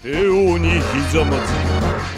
帝王にひざまずい。